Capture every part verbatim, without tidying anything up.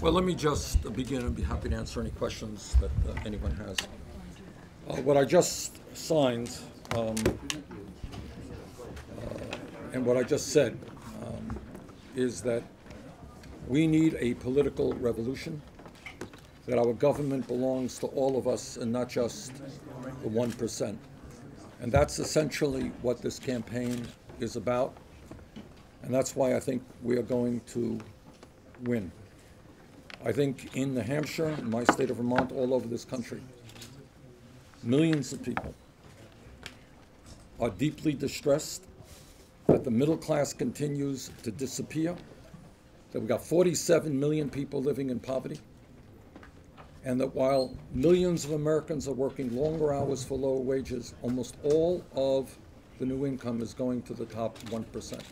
Well, let me just begin, and be happy to answer any questions that uh, anyone has. Uh, what I just signed um, uh, and what I just said um, is that we need a political revolution, that our government belongs to all of us and not just the one percent. And that's essentially what this campaign is about. And that's why I think we are going to win. I think in New Hampshire, in my state of Vermont, all over this country, millions of people are deeply distressed that the middle class continues to disappear, that we've got forty-seven million people living in poverty, and that while millions of Americans are working longer hours for lower wages, almost all of the new income is going to the top one percent.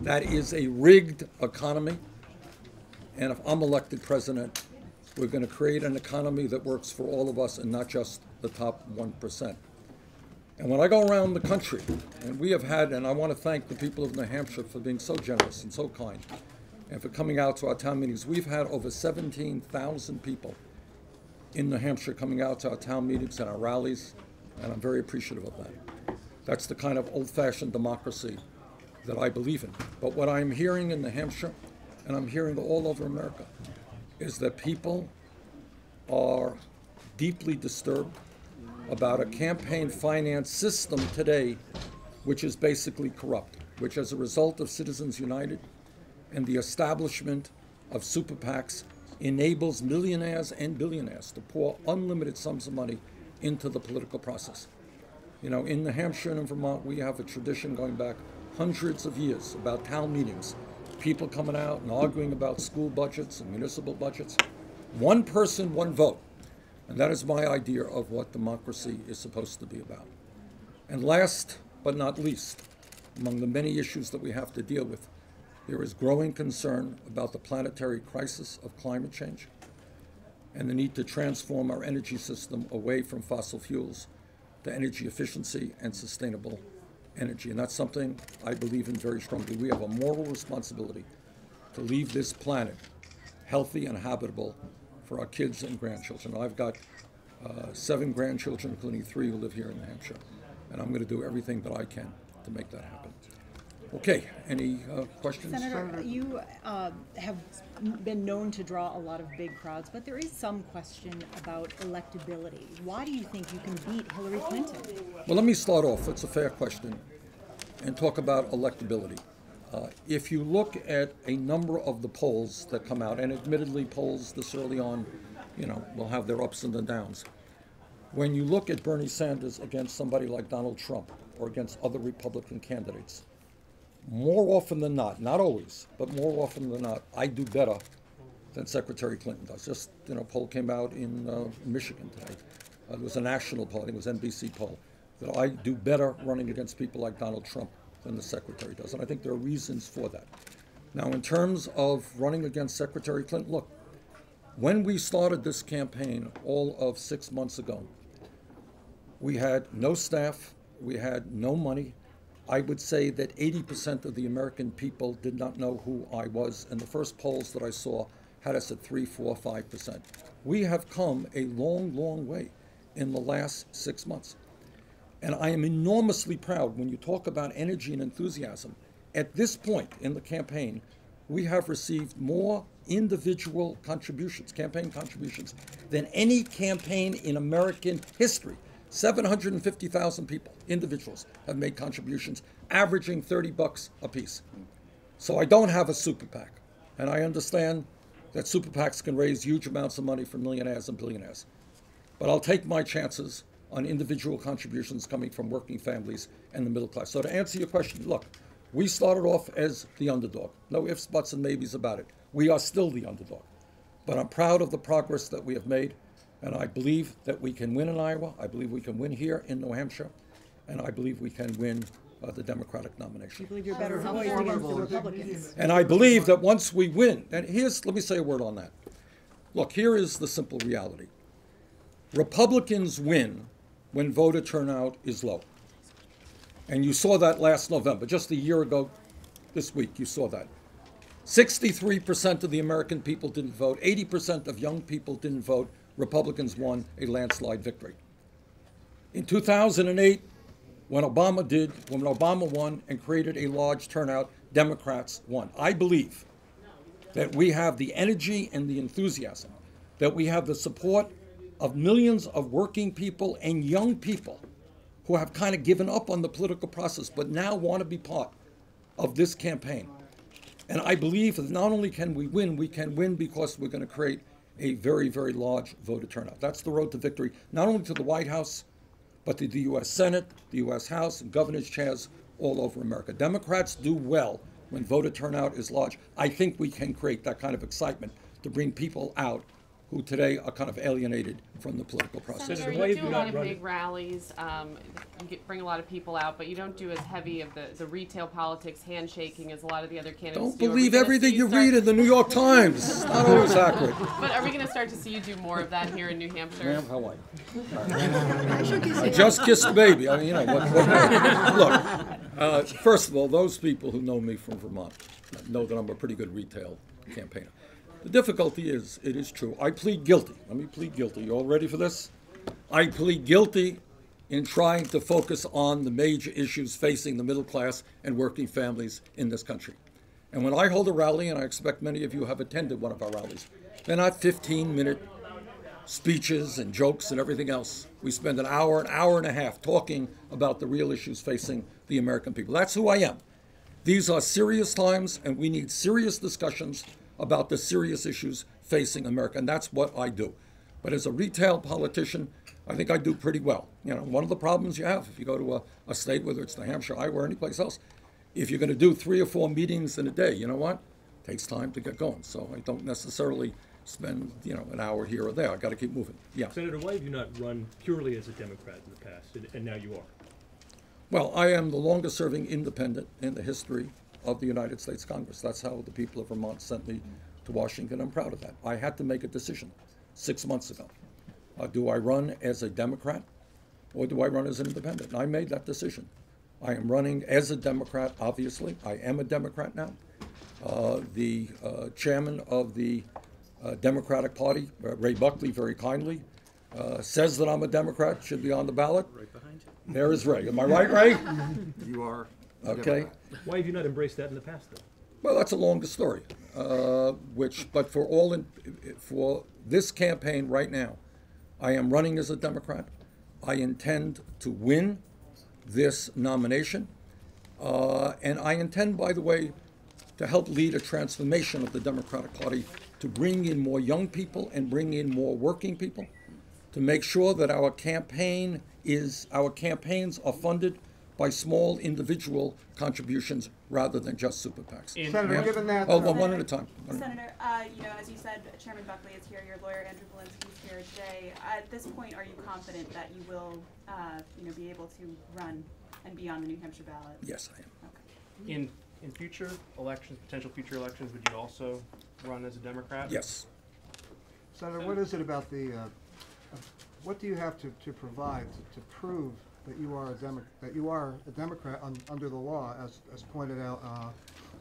That is a rigged economy. And if I'm elected president, we're going to create an economy that works for all of us and not just the top one percent. And when I go around the country, and we have had, and I want to thank the people of New Hampshire for being so generous and so kind, and for coming out to our town meetings, we've had over seventeen thousand people in New Hampshire coming out to our town meetings and our rallies, and I'm very appreciative of that. That's the kind of old-fashioned democracy that I believe in. But what I'm hearing in New Hampshire, and I'm hearing all over America, is that people are deeply disturbed about a campaign finance system today which is basically corrupt, which as a result of Citizens United and the establishment of super PACs enables millionaires and billionaires to pour unlimited sums of money into the political process. You know, in New Hampshire and in Vermont, we have a tradition going back hundreds of years about town meetings, people coming out and arguing about school budgets and municipal budgets. One person, one vote. And that is my idea of what democracy is supposed to be about. And last but not least, among the many issues that we have to deal with, there is growing concern about the planetary crisis of climate change and the need to transform our energy system away from fossil fuels to energy efficiency and sustainable energy. And that's something I believe in very strongly. We have a moral responsibility to leave this planet healthy and habitable for our kids and grandchildren. I've got uh, seven grandchildren, including three who live here in New Hampshire, and I'm going to do everything that I can to make that happen. Okay, any uh, questions? Senator, you uh, have been known to draw a lot of big crowds, but there is some question about electability. Why do you think you can beat Hillary Clinton? Well, let me start off, it's a fair question, and talk about electability. Uh, if you look at a number of the polls that come out, and admittedly polls this early on, you know, will have their ups and their downs. When you look at Bernie Sanders against somebody like Donald Trump or against other Republican candidates, more often than not, not always, but more often than not, I do better than Secretary Clinton does. Just, you know, a poll came out in uh, Michigan today. Uh, it was a national poll, I think it was an N B C poll, that I do better running against people like Donald Trump than the Secretary does. And I think there are reasons for that. Now, in terms of running against Secretary Clinton, look, when we started this campaign all of six months ago, we had no staff, we had no money. I would say that eighty percent of the American people did not know who I was, and the first polls that I saw had us at three, four, five percent. We have come a long, long way in the last six months. And I am enormously proud when you talk about energy and enthusiasm. At this point in the campaign, we have received more individual contributions, campaign contributions, than any campaign in American history. seven hundred fifty thousand people, individuals, have made contributions, averaging thirty bucks a piece. So I don't have a super PAC. And I understand that super PACs can raise huge amounts of money for millionaires and billionaires. But I'll take my chances on individual contributions coming from working families and the middle class. So to answer your question, look, we started off as the underdog. No ifs, buts, and maybes about it. We are still the underdog. But I'm proud of the progress that we have made. And I believe that we can win in Iowa, I believe we can win here in New Hampshire, and I believe we can win uh, the Democratic nomination. You believe you're better oh, against the Republicans. And I believe that once we win, and here's, let me say a word on that. Look, here is the simple reality. Republicans win when voter turnout is low. And you saw that last November, just a year ago this week, you saw that. sixty-three percent of the American people didn't vote. eighty percent of young people didn't vote. Republicans won a landslide victory. In two thousand eight, when Obama did, when Obama won and created a large turnout, Democrats won. I believe that we have the energy and the enthusiasm, that we have the support of millions of working people and young people who have kind of given up on the political process but now want to be part of this campaign. And I believe that not only can we win, we can win because we're going to create a very, very large voter turnout. That's the road to victory, not only to the White House, but to the U S Senate, the U S House, and governor's chairs all over America. Democrats do well when voter turnout is large. I think we can create that kind of excitement to bring people out who today are kind of alienated from the political process. Senator, you do a lot of big rallies, um, you get, bring a lot of people out, but you don't do as heavy of the, the retail politics handshaking as a lot of the other candidates do. Don't believe everything you read in the New York Times. It's not always accurate. But are we going to start to see you do more of that here in New Hampshire? Ma'am, how are you? I just kissed the baby. I mean, you know, what, what, look, uh, first of all, those people who know me from Vermont know that I'm a pretty good retail campaigner. The difficulty is, it is true, I plead guilty. Let me plead guilty. You all ready for this? I plead guilty in trying to focus on the major issues facing the middle class and working families in this country. And when I hold a rally, and I expect many of you have attended one of our rallies, they're not fifteen minute speeches and jokes and everything else. We spend an hour, an hour and a half talking about the real issues facing the American people. That's who I am. These are serious times, and we need serious discussions about the serious issues facing America, and that's what I do. But as a retail politician, I think I do pretty well. You know, one of the problems you have, if you go to a, a state, whether it's New Hampshire, Iowa, or any place else, if you're gonna do three or four meetings in a day, you know what? It takes time to get going, so I don't necessarily spend, you know, an hour here or there. I gotta keep moving, yeah. Senator, why have you not run purely as a Democrat in the past, and, and now you are? Well, I am the longest serving independent in the history of the United States Congress. That's how the people of Vermont sent me to Washington. I'm proud of that. I had to make a decision six months ago. Uh, do I run as a Democrat or do I run as an independent? And I made that decision. I am running as a Democrat, obviously. I am a Democrat now. Uh, the uh, chairman of the uh, Democratic Party, uh, Ray Buckley, very kindly, uh, says that I'm a Democrat, should be on the ballot. Right behind you. There is Ray. Am I right, Ray? You are. Okay. Why have you not embraced that in the past, though? Well, that's a longer story, uh, which, but for all, in, for this campaign right now, I am running as a Democrat. I intend to win this nomination, uh, and I intend, by the way, to help lead a transformation of the Democratic Party to bring in more young people and bring in more working people, to make sure that our campaign is, our campaigns are funded by small individual contributions rather than just super PACs. In Senator, yeah. given that... Oh, Senator, one at a time. Senator, uh, you know, as you said, Chairman Buckley is here, your lawyer Andrew Belinsky is here today. At this point, are you confident that you will, uh, you know, be able to run and be on the New Hampshire ballot? Yes, I am. Okay. In, in future elections, potential future elections, would you also run as a Democrat? Yes. Senator, Senator. what is it about the... Uh, what do you have to, to provide to, to prove that you are a Demo that you are a Democrat un under the law, as, as pointed out uh,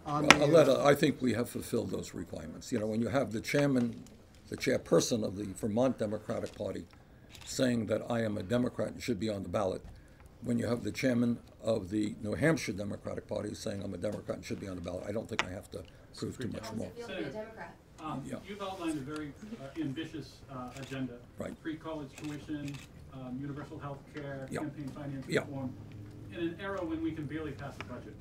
on well, the... Aletta, I think we have fulfilled those requirements. You know, when you have the chairman, the chairperson of the Vermont Democratic Party saying that I am a Democrat and should be on the ballot, when you have the chairman of the New Hampshire Democratic Party saying I'm a Democrat and should be on the ballot, I don't think I have to prove too much more. So, um, yeah. You've outlined a very uh, ambitious uh, agenda. Right. Free college tuition, Um, universal health care, yep. campaign finance yep. reform, in an era when we can barely pass a budget.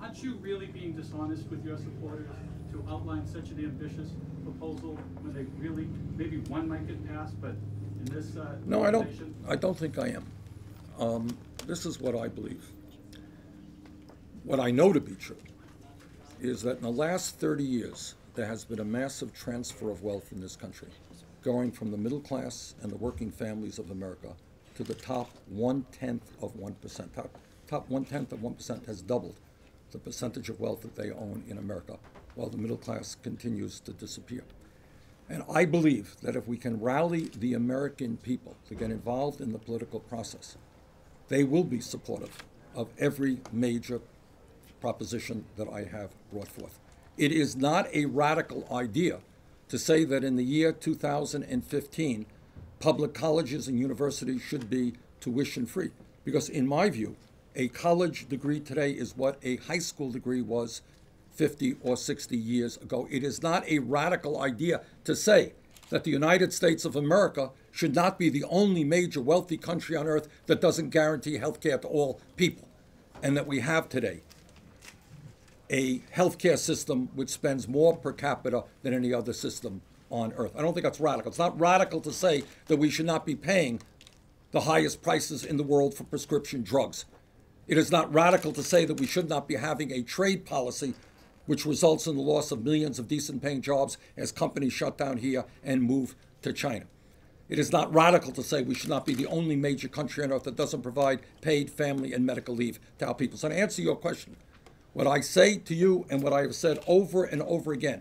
Aren't you really being dishonest with your supporters to outline such an ambitious proposal when they really, maybe one might get passed, but in this uh, No, I don't, I don't think I am. Um, this is what I believe. What I know to be true is that in the last thirty years, there has been a massive transfer of wealth in this country, going from the middle class and the working families of America to the top one-tenth of one percent. Top, top one-tenth of one percent has doubled the percentage of wealth that they own in America, while the middle class continues to disappear. And I believe that if we can rally the American people to get involved in the political process, they will be supportive of every major proposition that I have brought forth. It is not a radical idea to say that in the year two thousand fifteen, public colleges and universities should be tuition-free. Because in my view, a college degree today is what a high school degree was fifty or sixty years ago. It is not a radical idea to say that the United States of America should not be the only major wealthy country on earth that doesn't guarantee health care to all people, and that we have today a healthcare system which spends more per capita than any other system on earth. I don't think that's radical. It's not radical to say that we should not be paying the highest prices in the world for prescription drugs. It is not radical to say that we should not be having a trade policy which results in the loss of millions of decent paying jobs as companies shut down here and move to China. It is not radical to say we should not be the only major country on earth that doesn't provide paid family and medical leave to our people. So to answer your question, what I say to you and what I have said over and over again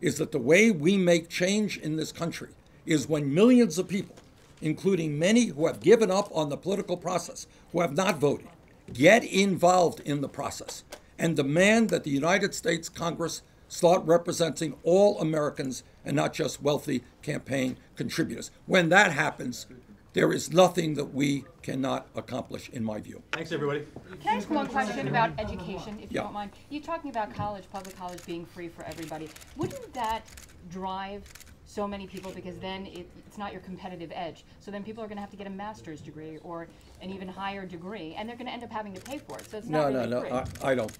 is that the way we make change in this country is when millions of people, including many who have given up on the political process, who have not voted, get involved in the process and demand that the United States Congress start representing all Americans and not just wealthy campaign contributors. When that happens, there is nothing that we cannot accomplish, in my view. Thanks, everybody. Can I ask one question about education, if you yeah. don't mind? You're talking about college, public college being free for everybody. Wouldn't that drive so many people, because then it, it's not your competitive edge? So then people are going to have to get a master's degree or an even higher degree, and they're going to end up having to pay for it. So it's not no, really no, no, no. I, I don't.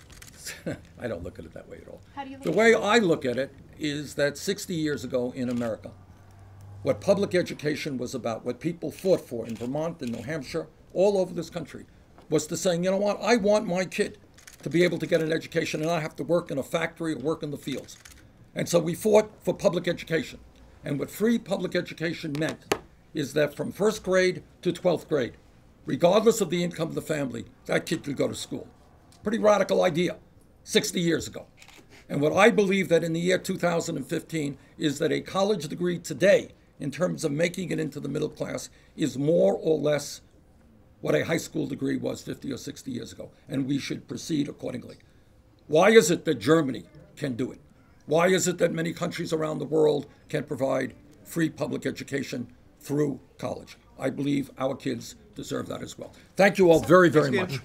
I don't look at it that way at all. How do you look at it? The way I look at it is that sixty years ago in America, what public education was about, what people fought for in Vermont, in New Hampshire, all over this country, was to saying, you know what, I want my kid to be able to get an education and not have to work in a factory or work in the fields. And so we fought for public education. And what free public education meant is that from first grade to twelfth grade, regardless of the income of the family, that kid could go to school. Pretty radical idea sixty years ago. And what I believe that in the year two thousand fifteen is that a college degree today, in terms of making it into the middle class, is more or less what a high school degree was fifty or sixty years ago, and we should proceed accordingly. Why is it that Germany can do it? Why is it that many countries around the world can provide free public education through college? I believe our kids deserve that as well. Thank you all very, very much.